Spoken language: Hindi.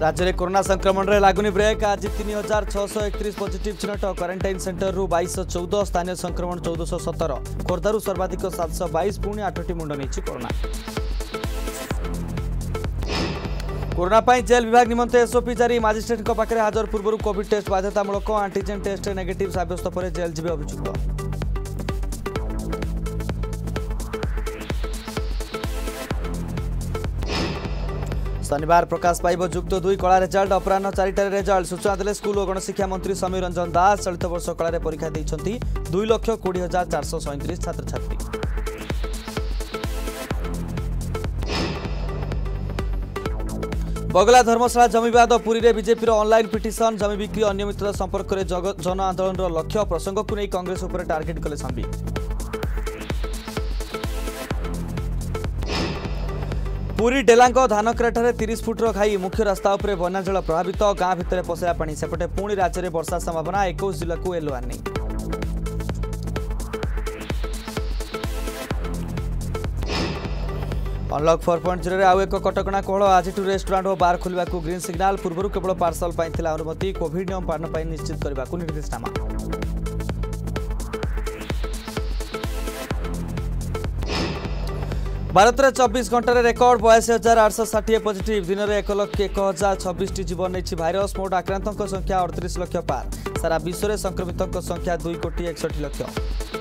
राज्य में कोरोना संक्रमण रे लागुनी ब्रेक। आज 3631 पॉजिटिव चिन्हट। क्वारंटाइन सेंटर रु 2214, स्थानीय संक्रमण 1417, खोर्धारू सर्वाधिक 722, पुणी 8टी मुंड नहीं कोरोना। कोरोना पर जेल विभाग निमंते एसओपी जारी। मजिस्ट्रेट पाखे हाजर पूर्व कोविड टेस्ट बाध्यतामूलक। आंटीजेन टेस्ट नेगेटिव सब्यस्त पर जेल जीवे अभियुक्त। शनिवार प्रकाश पाइब जुक्त दुई कला रिजल्ट। अपराह 4टार रिजल्ट सूचना देले स्कूल और गणशिक्षा मंत्री समीर रंजन दास। चलित वर्ष कला परीक्षा देइछंती 2,20,437 छात्रछात्री। बगला धर्मशाला जमीवाद। पुरी में बीजेपी ऑनलाइन पिटिशन। जमी बिक्री अनियमितता संपर्क में जन आंदोलन लक्ष्य। प्रसंग को नहीं कांग्रेस उपर टार्गेट कले संबी। पुरी डेलांग धानक्राठारे 30 फुट्र खाई। मुख्य रास्ता उपर बनाजल प्रभावित। गाँ भितर पसरा पानी। सेपटे पुणी राज्य में वर्षा संभावना। 21 जिला को येलो वार्निंग। अनलक 4.0 आउ एक कटकणा कोहल। आज रेस्टोरेंट और बार खोलने को ग्रीन सिग्नाल। पूर्व केवल पार्सल पाई अनुमति। कोविड नियम पालन निश्चित करने को निर्देशनामा। भारत में 24 घंटे रेकर्ड 82,860 पॉजिटिव। दिन में 1,01,026 जीवन नहीं भाइरस। मोट आक्रांतों संख्या 38 लाख पार। सारा विश्व में संक्रमितों संख्या 2,61,00,000।